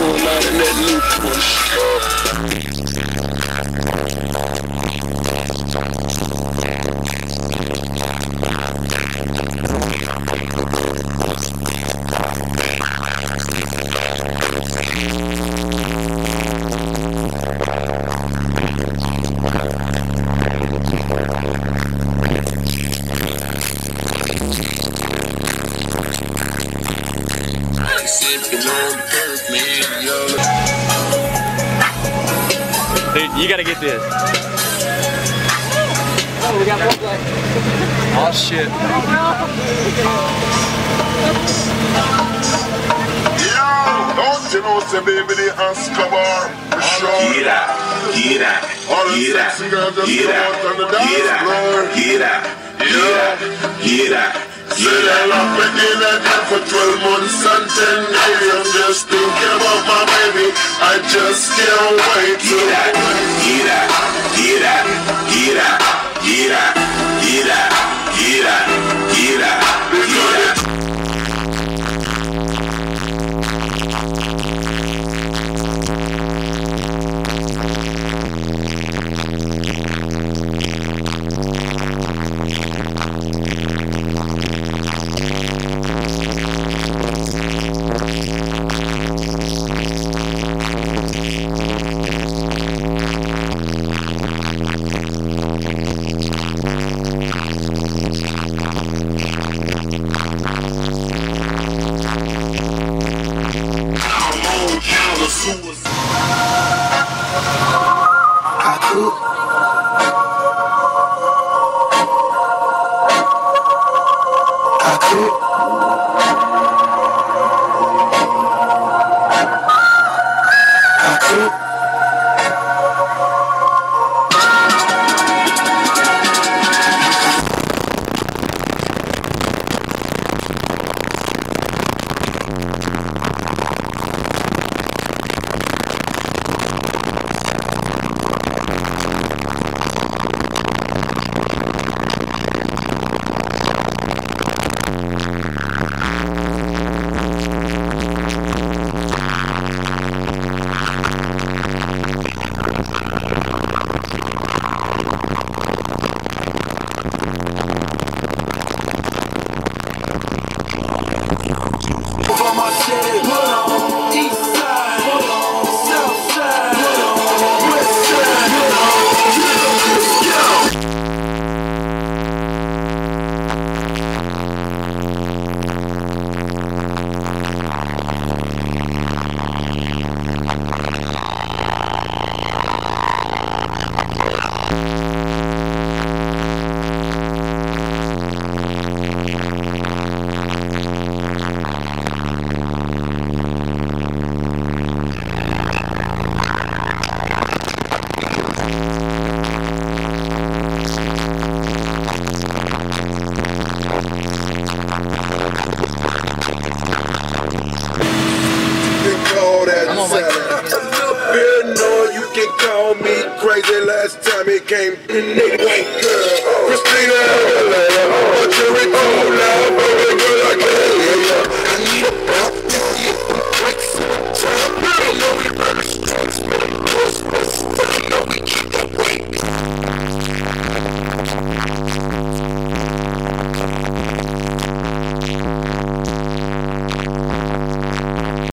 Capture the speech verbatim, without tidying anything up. for a lot of that new Dude, you gotta get this. Oh, we got one left. Oh shit. Yo, don't you know baby Escobar? Get out, get out, get out, get out, get out, get out. So I love my dinner for twelve months and ten days. I'm just thinking about my baby, I just can't wait to get out, get out, get out, get out, get out, get out, get out, get out, get out. I